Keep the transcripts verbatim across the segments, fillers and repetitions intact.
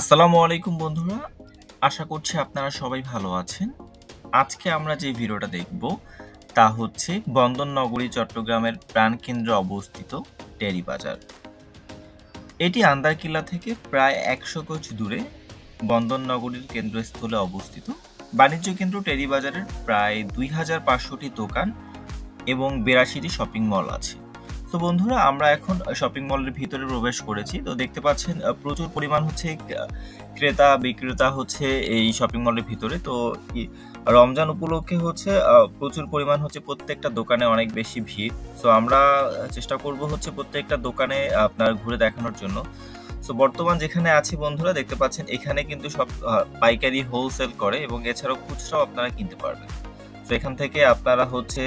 আসসালামু আলাইকুম বন্ধুরা, আশা করছি আপনারা সবাই ভালো আছেন। আজকে আমরা যে ভিডিওটা দেখব তা হচ্ছে বন্দরনগরী চট্টগ্রামের প্রাণকেন্দ্রে অবস্থিত টেরিবাজার। এটি আন্দারকিল্লা থেকে প্রায় একশো গজ দূরে বন্দরনগরীর কেন্দ্রস্থলে অবস্থিত। বাণিজ্য কেন্দ্র টেরিবাজারের প্রায় দুই হাজার পাঁচশোটি দোকান এবং বিরাশিটি শপিং মল আছে। তো বন্ধুরা, আমরা এখন শপিং মলের ভিতরে প্রবেশ করেছি। তো দেখতে পাচ্ছেন প্রচুর পরিমাণ হচ্ছে ক্রেতা বিক্রেতা হচ্ছে এই শপিং মলের ভিতরে। তো রমজান উপলক্ষে হচ্ছে প্রচুর পরিমাণ হচ্ছে প্রত্যেকটা দোকানে অনেক বেশি ভিড়। তো আমরা চেষ্টা করব হচ্ছে প্রত্যেকটা দোকানে আপনার ঘুরে দেখানোর জন্য। তো বর্তমান যেখানে আছি বন্ধুরা দেখতে পাচ্ছেন এখানে কিন্তু সব পাইকারি হোলসেল করে এবং এছাড়াও খুচরাও আপনারা কিনতে পারবেন। তো এখান থেকে আপনারা হচ্ছে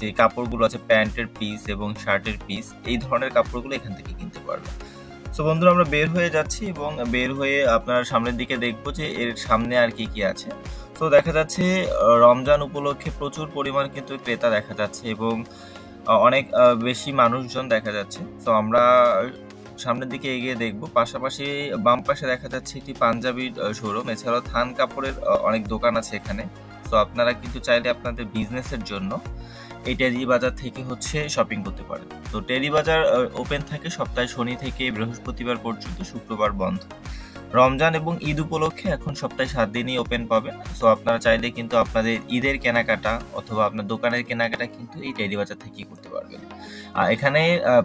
যে কাপড়গুলো আছে প্যান্টের পিস এবং শার্টের পিস, এই ধরনের কাপড়গুলো এখান থেকে কিনতে পারবেন। তো বন্ধুরা, আমরা বের হয়ে যাচ্ছি এবং বের হয়ে আপনারা সামনের দিকে দেখবো যে এর সামনে আর কি কি আছে। তো দেখা যাচ্ছে রমজান উপলক্ষে প্রচুর পরিমাণ কিন্তু ক্রেতা দেখা যাচ্ছে এবং অনেক বেশি মানুষজন দেখা যাচ্ছে। তো আমরা সামনের দিকে এগিয়ে দেখবো। পাশাপাশি বাম পাশে দেখা যাচ্ছে একটি পাঞ্জাবি শোরুম, এছাড়াও থান কাপড়ের অনেক দোকান আছে এখানে। তো আপনারা কিন্তু চাইলে আপনাদের বিজনেসের জন্য এই টেরিবাজার থেকে হচ্ছে শপিং করতে পারেন। তো টেরিবাজার ওপেন থাকে সপ্তাহে শনি থেকে বৃহস্পতিবার পর্যন্ত, শুক্রবার বন্ধ। রমজান এবং ঈদ উপলক্ষে এখন সপ্তাহে সাত দিনই ওপেন পাবেন। সো আপনারা চাইলে কিন্তু আপনাদের ঈদের কেনাকাটা অথবা আপনার দোকানের কেনাকাটা কিন্তু এই টেরিবাজার থেকেই করতে পারবেন। আর এখানে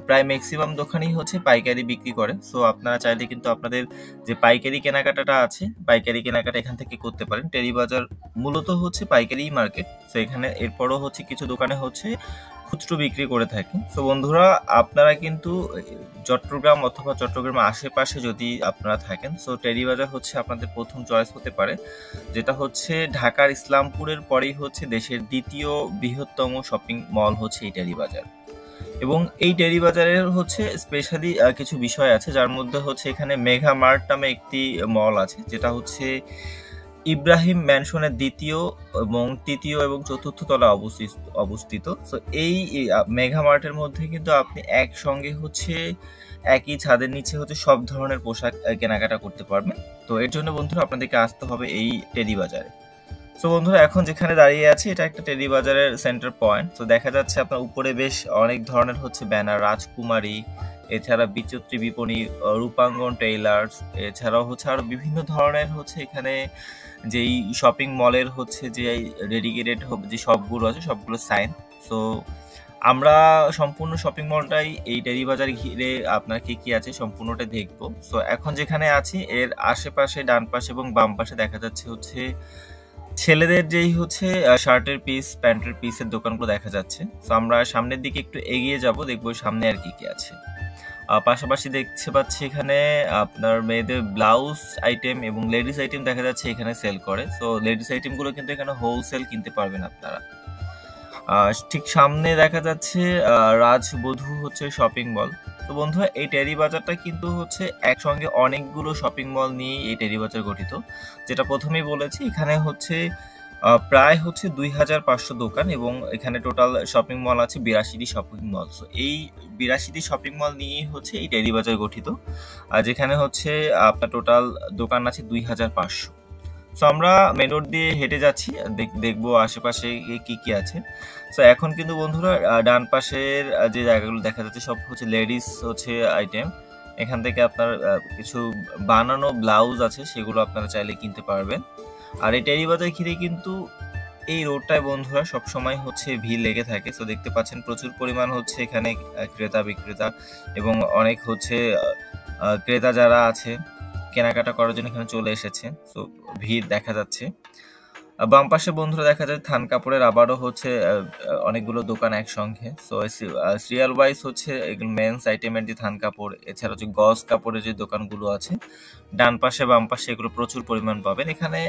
প্রায় ম্যাক্সিমাম দোকানই হচ্ছে পাইকারি বিক্রি করে। সো আপনারা চাইলে কিন্তু আপনাদের যে পাইকারি কেনাকাটাটা আছে পাইকারি কেনাকাটা এখান থেকে করতে পারেন। টেরিবাজার মূলত হচ্ছে পাইকারি মার্কেট। সো এখানে এরপরও হচ্ছে কিছু দোকানে হচ্ছে খুচরো বিক্রি করে থাকে। সো বন্ধুরা, আপনারা কিন্তু চট্টগ্রাম অথবা চট্টগ্রামের আশেপাশে যদি আপনারা থাকেন সো টেরিবাজার হচ্ছে আপনাদের প্রথম চয়েস হতে পারে, যেটা হচ্ছে ঢাকার ইসলামপুরের পরেই হচ্ছে দেশের দ্বিতীয় বৃহত্তম শপিং মল হচ্ছে এই টেরিবাজার। এবং এই টেরিবাজারের হচ্ছে স্পেশালি কিছু বিষয় আছে, যার মধ্যে হচ্ছে এখানে মেঘা মার্ট নামে একটি মল আছে, যেটা হচ্ছে ইব্রাহিম ম্যানশনের দ্বিতীয় এবং তৃতীয় এবং চতুর্থ তলা অবস্থিত অবস্থিত তো এই মেঘা মার্টের মধ্যে কিন্তু আপনি একসঙ্গে হচ্ছে একই ছাদের নিচে হচ্ছে সব ধরনের পোশাক কেনাকাটা করতে পারবেন। তো এর জন্য বন্ধুরা আপনাদেরকে আসতে হবে এই টেরিবাজারে। তো বন্ধুরা, এখন যেখানে দাঁড়িয়ে আছে এটা একটা টেরিবাজারের সেন্টার পয়েন্ট। তো দেখা যাচ্ছে আপনার উপরে বেশ অনেক ধরনের হচ্ছে ব্যানার, রাজকুমারী, এছাড়া বিচিত্রী বিপণী, রূপাঙ্গন টেইলার্স, এছাড়াও হচ্ছে আরও বিভিন্ন ধরনের হচ্ছে এখানে যেই শপিং মলের হচ্ছে যে ডেডিকেটেড যে সবগুলো আছে সবগুলো সাইন। সো আমরা সম্পূর্ণ শপিং মলটাই এই টেরিবাজার ঘিরে আপনার কি কি আছে সম্পূর্ণটা দেখবো। সো এখন যেখানে আছি এর আশেপাশে ডান পাশে এবং বাম পাশে দেখা যাচ্ছে হচ্ছে ছেলেদের যেই হচ্ছে শার্টের পিস প্যান্টের পিসের দোকানগুলো দেখা যাচ্ছে। তো আমরা সামনের দিকে একটু এগিয়ে যাব, দেখবো সামনে আর কি কি আছে। পাশাপাশি দেখতে পাচ্ছি এখানে আপনার মেয়েদের ব্লাউজ আইটেম এবং লেডিস আইটেম দেখা যাচ্ছে এখানে সেল করে। সো লেডিস আইটেমগুলো কিন্তু এখানে হোলসেল কিনতে পারবেন আপনারা। ঠিক সামনে দেখা যাচ্ছে রাজবধূ হচ্ছে শপিং মল। তো বন্ধুরা, এই টেরিবাজারটা কিন্তু হচ্ছে একসঙ্গে অনেকগুলো শপিং মল নিয়ে এই টেরিবাজার গঠিত। যেটা প্রথমেই বলেছি এখানে হচ্ছে প্রায় হচ্ছে দুই হাজার পাঁচশো দোকান এবং এখানে টোটাল শপিং মল আছে বিরাশিটি শপিং মল। সো এই বিরাশিটি শপিং মল নিয়েই হচ্ছে এই টেরিবাজার গঠিত, আর যেখানে হচ্ছে আপনার টোটাল দোকান আছে দুই হাজার পাঁচশো। সো আমরা মেন রোড দিয়ে হেঁটে যাচ্ছি, দেখবো আশেপাশে কি কি আছে। সো এখন কিন্তু বন্ধুরা ডান পাশের যে জায়গাগুলো দেখা যাচ্ছে সব হচ্ছে লেডিস হচ্ছে আইটেম। এখান থেকে আপনার কিছু বানানো ব্লাউজ আছে, সেগুলো আপনারা চাইলে কিনতে পারবেন। আর এই টেরিবাজার ঘিরে কিন্তু এই রোডটায় বন্ধুরা সবসময় হচ্ছে ভিড় লেগে থাকে। সো দেখতে পাচ্ছেন প্রচুর পরিমাণ হচ্ছে এখানে ক্রেতা বিক্রেতা এবং অনেক হচ্ছে ক্রেতা যারা আছে কেনাকাটা করার জন্য এখানে চলে এসেছে। সো ভিড় দেখা যাচ্ছে। বাম পাশে বন্ধুরা দেখা যায় থান কাপড়ের আবারও হচ্ছে অনেকগুলো দোকান একসঙ্গে। সো সিরিয়াল ওয়াইজ হচ্ছে মেন্স আইটেমের যে থান কাপড়, এছাড়া হচ্ছে গজ কাপড়ের যে দোকানগুলো আছে ডান পাশে বাম পাশে, এগুলো প্রচুর পরিমাণ পাবেন। এখানে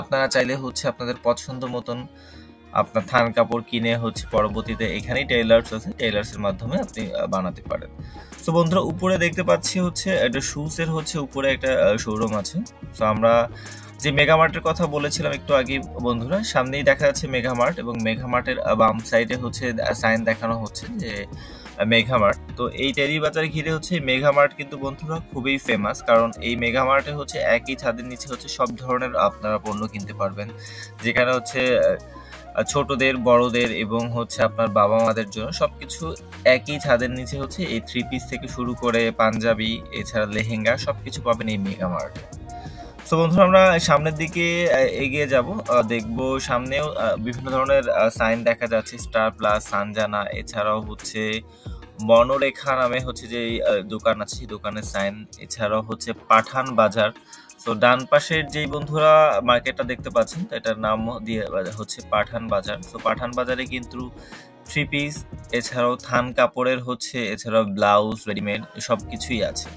আপনারা চাইলে হচ্ছে আপনাদের পছন্দ মতন আপনার থান কাপড় কিনে হচ্ছে পরবর্তীতে এখানেই টেইলার্স আছে, টেইলার্সের মাধ্যমে আপনি বানাতে পারেন। সো বন্ধুরা, উপরে দেখতে পাচ্ছি হচ্ছে একটা শুজের হচ্ছে উপরে একটা শোরুম আছে। সো আমরা যে মেগামার্টের কথা বলেছিলাম একটু আগে বন্ধুরা, সামনেই দেখা যাচ্ছে মেগামার্ট এবং মেগামার্টের বাম সাইডে হচ্ছে সাইন দেখানো হচ্ছে যে মেঘামার্ট। তো এই টেরিবাজার ঘিরে হচ্ছে মেঘামার্ট কিন্তু বন্ধুরা খুবই ফেমাস, কারণ এই মেঘামার্টে হচ্ছে একই ছাদের নিচে হচ্ছে সব ধরনের আপনারা পণ্য কিনতে পারবেন, যেখানে হচ্ছে ছোটদের বড়দের এবং হচ্ছে আপনার বাবা মাদের জন্য সবকিছু একই ছাদের নিচে হচ্ছে। এই থ্রি পিস থেকে শুরু করে পাঞ্জাবি এছাড়া লেহেঙ্গা সবকিছু পাবেন এই মেঘামার্টে। তো বন্ধুরা আমরা সামনের দিকে এগিয়ে যাব, দেখব সামনেও বিভিন্ন ধরনের সাইন দেখা যাচ্ছে, স্টার প্লাস, সানজানা, এছাড়াও হচ্ছে মনোরেখা নামে হচ্ছে যে দোকান আছে সেই দোকানের সাইন, এছাড়াও হচ্ছে পাঠান বাজার। তো ডান পাশের যেই বন্ধুরা মার্কেটটা দেখতে পাচ্ছেন এটার নাম দিয়ে হচ্ছে পাঠান বাজার। তো পাঠান বাজারে কিন্তু থ্রি পিস এছাড়াও থান কাপড়ের হচ্ছে এছাড়াও ব্লাউজ রেডিমেড সব কিছুই আছে।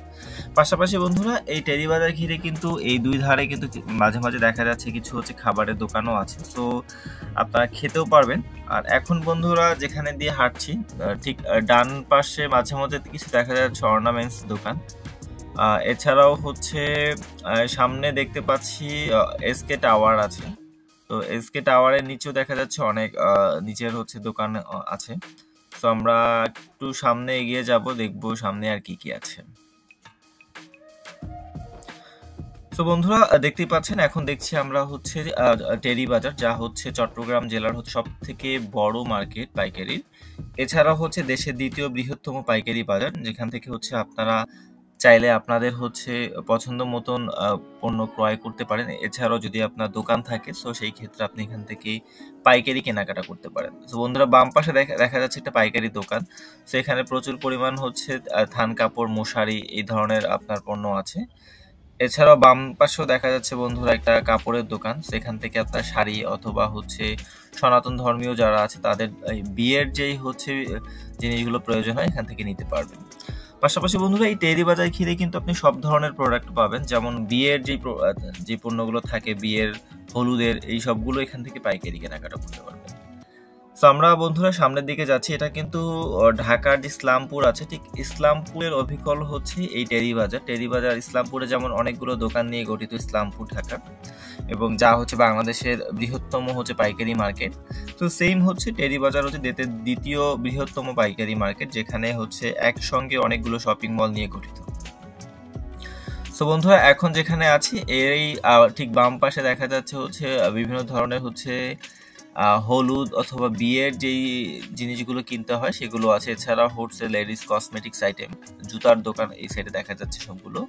পাশাপাশি বন্ধুরা এই টেরিবাজার ঘিরে কিন্তু এই দুই ধারে কিন্তু মাঝে মাঝে দেখা যাচ্ছে কিছু হচ্ছে খাবারের দোকানও আছে, তো আপনারা খেতেও পারবেন। আর এখন বন্ধুরা যেখানে দিয়ে হাঁটছি ঠিক ডান পাশে মাঝে মাঝে কিছু দেখা যাচ্ছে অর্নামেন্টস দোকান, এছাড়াও হচ্ছে সামনে দেখতে পাচ্ছি এসকে টাওয়ার আছে। তো এসকে টাওয়ারের নিচেও দেখা যাচ্ছে অনেক নিচের হচ্ছে দোকান আছে। তো আমরা একটু সামনে এগিয়ে যাব, দেখব সামনে আর কি কি আছে। তো বন্ধুরা দেখতেই পাচ্ছেন এখন দেখছি আমরা হচ্ছে টেরিবাজার, যা হচ্ছে চট্টগ্রাম জেলার হচ্ছে সব থেকে বড় মার্কেট পাইকারির, এছাড়া হচ্ছে দেশের দ্বিতীয় বৃহত্তম পাইকারি বাজার, যেখান থেকে হচ্ছে আপনারা চাইলে আপনাদের হচ্ছে পছন্দ মতন পণ্য ক্রয় করতে পারেন। এছাড়াও যদি আপনার দোকান থাকে তো সেই ক্ষেত্রে আপনি এখান থেকে পাইকারি কেনাকাটা করতে পারেন। তো বন্ধুরা বাম পাশে দেখা দেখা যাচ্ছে একটা পাইকারি দোকান, তো এখানে প্রচুর পরিমাণ হচ্ছে থান কাপড়, মশারি এই ধরনের আপনার পণ্য আছে। এছাড়াও বাম পাশেও দেখা যাচ্ছে বন্ধুরা একটা কাপড়ের দোকান, সেখান থেকে আপনার শাড়ি অথবা হচ্ছে সনাতন ধর্মীয় যারা আছে তাদের বিয়ের যেই হচ্ছে জিনিসগুলো প্রয়োজন হয় এখান থেকে নিতে পারবেন। পাশাপাশি বন্ধুরা এই টেরিবাজার ঘিরে কিন্তু আপনি সব ধরনের প্রোডাক্ট পাবেন, যেমন বিয়ের যে যে পণ্যগুলো থাকে বিয়ের হলুদের এই সবগুলো এখান থেকে পাইকারি কেনাকাটা করতে পারবেন। তো আমরা বন্ধুরা সামনের দিকে যাচ্ছি, এটা কিন্তু ঢাকার যে ইসলামপুর আছে ঠিক ইসলামপুরের অবিকল হচ্ছে এই টেরিবাজার। টেরিবাজার ইসলামপুরে যেমন অনেকগুলো দোকান নিয়ে গঠিত ইসলামপুর ঢাকা, এবং যা হচ্ছে বাংলাদেশের বৃহত্তম হচ্ছে পাইকারি মার্কেট। তো সেম হচ্ছে টেরিবাজার হচ্ছে দেশের দ্বিতীয় বৃহত্তম পাইকারি মার্কেট, যেখানে হচ্ছে একসঙ্গে অনেকগুলো শপিং মল নিয়ে গঠিত। তো বন্ধুরা এখন যেখানে আছি এই ঠিক বাম পাশে দেখা যাচ্ছে হচ্ছে বিভিন্ন ধরনের হচ্ছে হলুদ অথবা বিয়ের যেই জিনিসগুলো কিনতে হয় সেগুলো আছে, এছাড়া হচ্ছে লেডিস কসমেটিক্স আইটেম, জুতার দোকান এই সাইডে দেখা যাচ্ছে সবগুলো।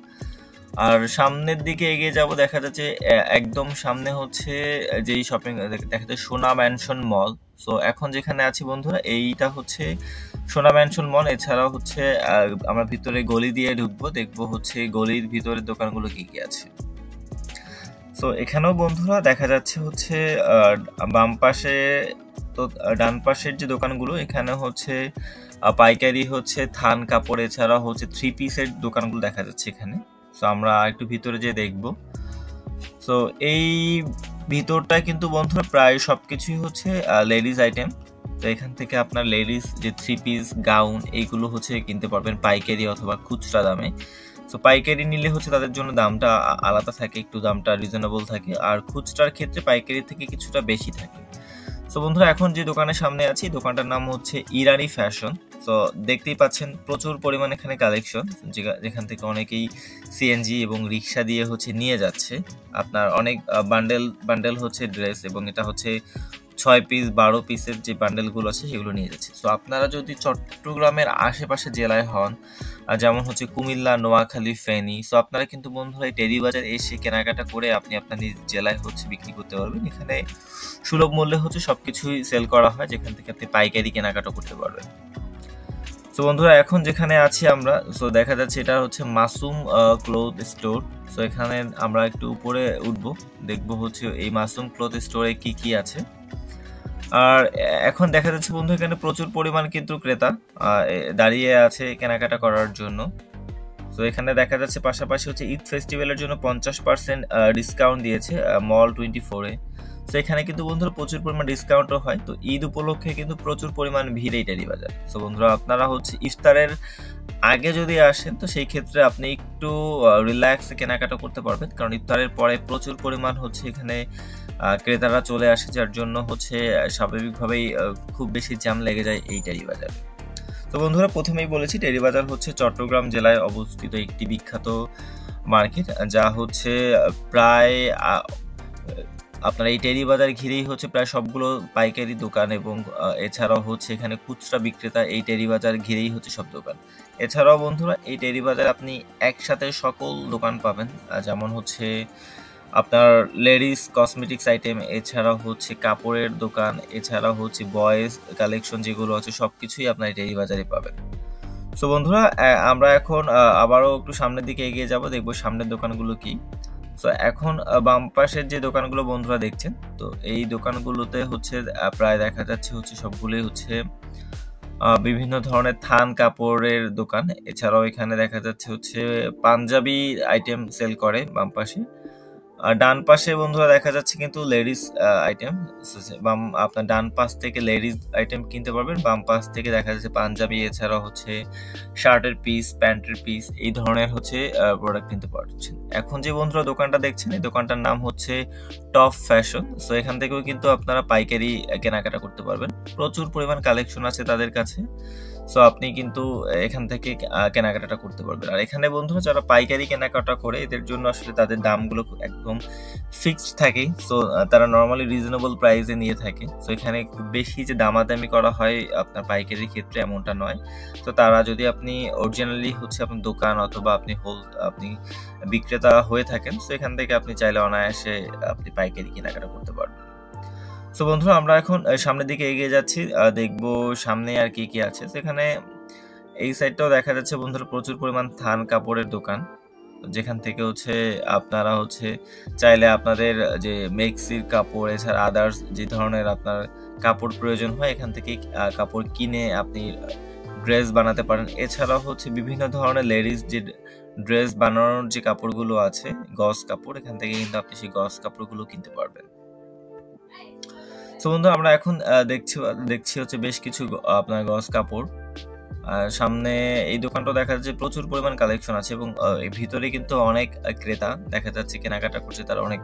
আর সামনের দিকে এগিয়ে যাব, দেখা যাচ্ছে একদম সামনে হচ্ছে যেই শপিং দেখা যাচ্ছে সোনা ম্যানশন মল। তো এখন যেখানে আছি বন্ধুরা এইটা হচ্ছে সোনা ম্যানশন মল। এছাড়াও হচ্ছে আমরা ভিতরে গলি দিয়ে ঢুকবো, দেখবো হচ্ছে গলির ভিতরের দোকানগুলো কি কি আছে। তো এখানেও বন্ধুরা দেখা যাচ্ছে হচ্ছে বাম পাশে তো ডান পাশের যে দোকানগুলো এখানে হচ্ছে পাইকারি হচ্ছে থান কাপড়, এছাড়া হচ্ছে থ্রি পিসের দোকানগুলো দেখা যাচ্ছে এখানে। তো আমরা একটু ভিতরে যেয়ে দেখব। তো এই ভিতরটা কিন্তু বন্ধুরা প্রায় সব কিছুই হচ্ছে লেডিস আইটেম, তো এখান থেকে আপনার লেডিস যে থ্রি পিস গাউন এইগুলো হচ্ছে কিনতে পারবেন পাইকারি অথবা খুচরা দামে। তো পাইকারি নিলে হচ্ছে তাদের জন্য দামটা আলাদা থাকে, একটু দামটা রিজনেবল থাকে, আর খুচরার ক্ষেত্রে পাইকারি থেকে কিছুটা বেশি থাকে। তো বন্ধুরা এখন যে দোকানের সামনে আছি দোকানটার নাম হচ্ছে ইরানি ফ্যাশন। তো দেখতেই পাচ্ছেন প্রচুর পরিমাণ এখানে কালেকশন, যেখান থেকে অনেকেই সিএনজি এবং রিক্সা দিয়ে হচ্ছে নিয়ে যাচ্ছে আপনার অনেক বান্ডেল বান্ডেল হচ্ছে ড্রেস, এবং এটা হচ্ছে ছয় পিস বারো পিসের যে বান্ডেলগুলো আছে সেগুলো নিয়ে যাচ্ছে। তো আপনারা যদি চট্টগ্রামের আশেপাশে জেলায় হন, যেমন হচ্ছে কুমিল্লা, নোয়াখালী, ফেনী, তো আপনারা কিন্তু বন্ধুরা এই টেরিবাজার এসে কেনাকাটা করে আপনি আপনার নিজ জেলায় হচ্ছে বিক্রি করতে পারবেন। এখানে সুলভ মূল্যে হচ্ছে সব কিছুই সেল করা হয়, যেখান থেকে আপনি পাইকারি কেনাকাটা করতে পারবেন। তো বন্ধুরা এখন যেখানে আছি আমরা তো দেখা যাচ্ছে এটা হচ্ছে মাসুম ক্লথ স্টোর। তো এখানে আমরা একটু উপরে উঠবো, দেখবো হচ্ছে এই মাসুম ক্লথ স্টোরে কি কি আছে। আর এখন দেখা যাচ্ছে বন্ধু এখানে প্রচুর পরিমাণ কিন্তু ক্রেতা দাঁড়িয়ে আছে কেনাকাটা করার জন্য। তো এখানে দেখা যাচ্ছে পাশাপাশি হচ্ছে ঈদ ফেস্টিভ্যালের জন্য পঞ্চাশ পার্সেন্ট ডিসকাউন্ট দিয়েছে মল টোয়েন্টি ফোরে। তো এখানে কিন্তু বন্ধুরা প্রচুর পরিমাণ ডিসকাউন্টও হয়। তো ঈদ উপলক্ষে কিন্তু প্রচুর পরিমাণ ভিড় এই টেরিবাজার। তো বন্ধুরা আপনারা হচ্ছে ইফতারের আগে যদি আসেন তো সেই ক্ষেত্রে আপনি একটু রিল্যাক্সে কেনাকাটা করতে পারবেন, কারণ ইফতারের পরে প্রচুর পরিমাণ হচ্ছে এখানে ক্রেতারা চলে আসে, যার জন্য হচ্ছে স্বাভাবিকভাবেই খুব বেশি জ্যাম লেগে যায় এই টেরিবাজারে। তো বন্ধুরা প্রথমেই বলেছি টেরিবাজার হচ্ছে চট্টগ্রাম জেলায় অবস্থিত একটি বিখ্যাত মার্কেট, যা হচ্ছে প্রায় আপনার এই টেরিবাজার ঘিরেই হচ্ছে প্রায় সবগুলো পাইকারি দোকান এবং এছাড়াও হচ্ছে এখানে খুচরা বিক্রেতা এই টেরিবাজার ঘিরেই হচ্ছে সব দোকান। এছাড়াও বন্ধুরা এই টেরিবাজার আপনি একসাথে সকল দোকান পাবেন, যেমন হচ্ছে আপনার লেডিস কসমেটিক্স আইটেম, এছাড়াও হচ্ছে কাপড়ের দোকান, এছাড়াও হচ্ছে বয়েজ কালেকশন যেগুলো আছে সব কিছুই আপনার টেরিবাজারে পাবেন। সো বন্ধুরা আমরা এখন আবারও একটু সামনের দিকে এগিয়ে যাব, দেখব সামনের দোকানগুলো কি। সো এখন বাম পাশের যে দোকানগুলো বন্ধুরা দেখছেন, তো এই দোকানগুলোতে হচ্ছে প্রায় দেখা যাচ্ছে হচ্ছে সবগুলোই হচ্ছে বিভিন্ন ধরনের থান কাপড়ের দোকান। এছাড়াও এখানে দেখা যাচ্ছে হচ্ছে পাঞ্জাবি আইটেম সেল করে বাম পাশে। আর ডান পাশে বন্ধুরা দেখা যাচ্ছে কিন্তু লেডিস আইটেম, বাম আপনার ডান পাশ থেকে লেডিস আইটেম কিনতে পারবেন, বাম পাশ থেকে দেখা যাচ্ছে পাঞ্জাবি, এছাড়া হচ্ছে শার্টের পিস, প্যান্টের পিস, এই ধরনের হচ্ছে প্রোডাক্ট কিনতে পারছেন। এখন যে বন্ধুরা দোকানটা দেখছেন এই দোকানটার নাম হচ্ছে টপ ফ্যাশন। সো এখান থেকেও কিন্তু আপনারা পাইকারি কেনাকাটা করতে পারবেন, প্রচুর পরিমাণ কালেকশন আছে তাদের কাছে। সো আপনি কিন্তু এখান থেকে কেনাকাটা করতে পারবেন। আর এখানে বন্ধুরা যারা পাইকারি কেনাকাটা করে এদের জন্য আসলে তাদের দামগুলো একদম ফিক্সড থাকে। সো তারা নর্মালি রিজনেবল প্রাইসে নিয়ে থাকে। সো এখানে খুব বেশি যে দামাদামি করা হয় আপনার পাইকারির ক্ষেত্রে এমনটা নয়। তো তারা যদি আপনি অরিজিনালি হচ্ছে আপনার দোকান অথবা আপনি হোল আপনি বিক্রেতা হয়ে থাকেন, সো এখান থেকে আপনি চাইলে অনায়াসে আপনি পাইকারি কেনাকাটা করতে পারবেন। সো বন্ধুরা আমরা এখন সামনের দিকে এগিয়ে যাচ্ছি, দেখবো সামনে আর কি কি আছে। সেখানে এই সাইডটাও দেখা যাচ্ছে বন্ধুরা প্রচুর পরিমাণ থান কাপড়ের দোকান, যেখান থেকে হচ্ছে আপনারা হচ্ছে চাইলে আপনাদের যে মেক্সির কাপড়, এছাড়া আদার্স যে ধরনের আপনার কাপড় প্রয়োজন হয় এখান থেকে কাপড় কিনে আপনি ড্রেস বানাতে পারেন। এছাড়াও হচ্ছে বিভিন্ন ধরনের লেডিস যে ড্রেস বানানোর যে কাপড়গুলো আছে গস কাপড়, এখান থেকে কিন্তু আপনি সেই গস কাপড়গুলো কিনতে পারবেন। তো বন্ধুরা আমরা এখন দেখছি দেখছি হচ্ছে বেশ কিছু আপনার গস কাপড়। আর সামনে এই দোকানটা দেখা যাচ্ছে প্রচুর পরিমাণ কালেকশন আছে এবং ভিতরে কিন্তু অনেক ক্রেতা দেখা যাচ্ছে কেনাকাটা করছে, তারা অনেক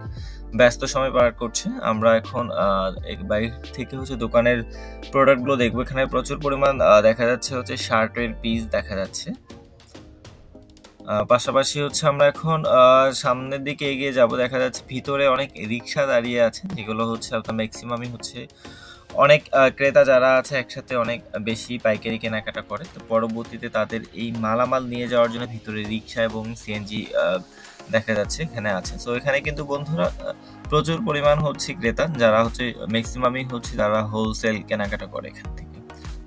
ব্যস্ত সময় পার করছে। আমরা এখন বাইরে থেকে হচ্ছে দোকানের প্রোডাক্টগুলো দেখবো। এখানে প্রচুর পরিমাণ দেখা যাচ্ছে হচ্ছে শার্টের পিস দেখা যাচ্ছে। পাশাপাশি হচ্ছে আমরা এখন সামনের দিকে এগিয়ে যাব, দেখা যাচ্ছে ভিতরে অনেক রিক্সা দাঁড়িয়ে আছে, যেগুলো হচ্ছে আপনার ম্যাক্সিমামই হচ্ছে অনেক ক্রেতা যারা আছে একসাথে অনেক বেশি পাইকারি কেনাকাটা করে। তো পরবর্তীতে তাদের এই মালামাল নিয়ে যাওয়ার জন্য ভিতরে রিক্সা এবং সিএনজি দেখা যাচ্ছে এখানে আছে। সো এখানে কিন্তু বন্ধুরা প্রচুর পরিমাণ হচ্ছে ক্রেতা, যারা হচ্ছে ম্যাক্সিমামই হচ্ছে যারা হোলসেল কেনাকাটা করে এখান থেকে।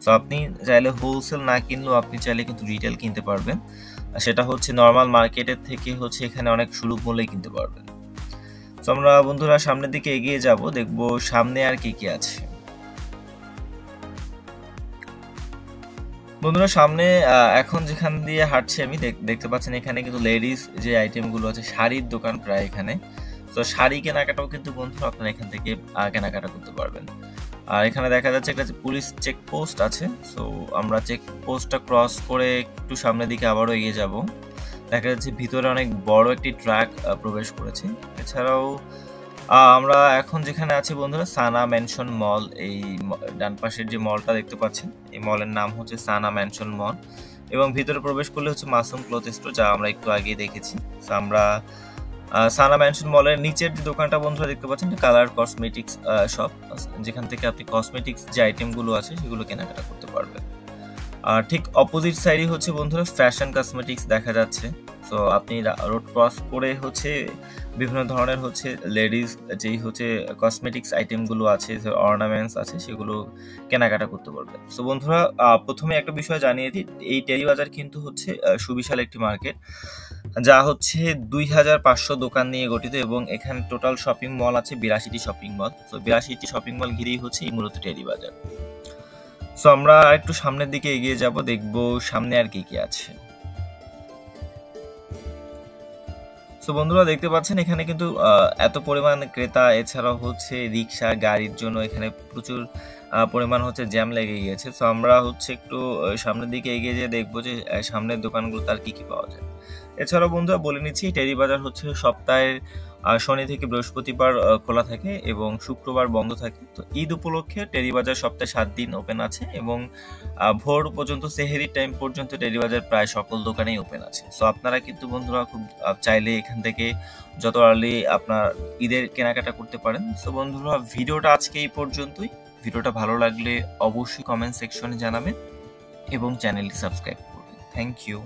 সো আপনি চাইলে হোলসেল না কিনলেও আপনি চাইলে কিন্তু রিটেল কিনতে পারবেন, সেটা হচ্ছে নর্মাল মার্কেটের থেকে হচ্ছে এখানে অনেক সুলভ মূল্যে কিনতে পারবেন। তো আমরা বন্ধুরা সামনের দিকে এগিয়ে যাব, দেখব সামনে আর কি কি আছে। বন্ধুরা সামনে এখন যেখান দিয়ে হাঁটছি আমি দেখতে পাচ্ছেন এখানে কিন্তু লেডিস যে আইটেমগুলো আছে শাড়ির দোকান প্রায় এখানে। তো শাড়ি কেনাকাটাও কিন্তু বন্ধুরা আপনারা এখান থেকে কেনাকাটা করতে পারবেন। আর এখানে দেখা যাচ্ছে একটা পুলিশ চেকপোস্ট আছে। সো আমরা চেকপোস্টটা ক্রস করে একটু সামনের দিকে আবারও এগিয়ে যাব, দেখা যাচ্ছে ভিতরে অনেক বড় একটি ট্রাক প্রবেশ করেছে। এছাড়াও আমরা এখন যেখানে আছি বন্ধুরা সানা ম্যানশন মল, এই ডান পাশের যে মলটা দেখতে পাচ্ছেন এই মলের নাম হচ্ছে সানা ম্যানশন মল, এবং ভিতরে প্রবেশ করলে হচ্ছে মাসুম ক্লথ স্টোর, যা আমরা একটু আগেই দেখেছি। সো আমরা সানা ম্যানশন মলের নিচের যে দোকানটা বন্ধুরা দেখতে পাচ্ছেন কালার কসমেটিক্স শপ, যেখান থেকে আপনি কসমেটিক্স যে আইটেমগুলো আছে সেগুলো কেনাকাটা করতে পারবেন। আর ঠিক অপোজিট সাইডে হচ্ছে বন্ধুরা ফ্যাশন কসমেটিক্স দেখা যাচ্ছে। তো আপনি রোড ক্রস করে হচ্ছে বিভিন্ন ধরনের হচ্ছে লেডিস যেই হচ্ছে কসমেটিক্স আইটেমগুলো আছে, অর্নামেন্টস আছে, সেগুলো কেনাকাটা করতে পারবেন। সো বন্ধুরা প্রথমে একটা বিষয় জানিয়ে দিই, এই টেরিবাজার কিন্তু হচ্ছে সুবিশাল একটি মার্কেট, যা হচ্ছে দুই হাজার পাঁচশো দোকান নিয়ে গঠিত এবং এখানে টোটাল শপিং মল আছে বিরাশিটি শপিং মল। তো বিরাশিটি শপিং মল ঘিরেই হচ্ছে এই মূলত টেরিবাজার। সো আমরা একটু সামনের দিকে এগিয়ে যাব, দেখব সামনে আর কি কি আছে। সো বন্ধুরা দেখতে পাচ্ছেন এখানে কিন্তু এত পরিমাণ ক্রেতা, এছাড়াও হচ্ছে রিক্সা গাড়ির জন্য এখানে প্রচুর পরিমাণ হচ্ছে জ্যাম লেগে গিয়েছে। সো আমরা হচ্ছে একটু সামনের দিকে এগিয়ে যেয়ে দেখবো যে সামনের দোকানগুলো তার কি কি পাওয়া যায়। এছাড়াও বন্ধুরা বলে নিচ্ছি টেরিবাজার হচ্ছে সপ্তাহের শনি থেকে বৃহস্পতিবার খোলা থাকে এবং শুক্রবার বন্ধ থাকে। তো ঈদ উপলক্ষে টেরিবাজার সপ্তাহে সাত দিন ওপেন আছে এবং ভোর পর্যন্ত সেহেরি টাইম পর্যন্ত টেরিবাজার প্রায় সকল দোকানেই ওপেন আছে। সো আপনারা কিন্তু বন্ধুরা খুব চাইলে এখান থেকে যত আর্লি আপনার ঈদের কেনাকাটা করতে পারেন। সো বন্ধুরা ভিডিওটা আজকে এই পর্যন্তই। ভিডিওটা ভালো লাগলে অবশ্যই কমেন্ট সেকশনে জানাবেন এবং চ্যানেলটি সাবস্ক্রাইব করবেন। Thank you.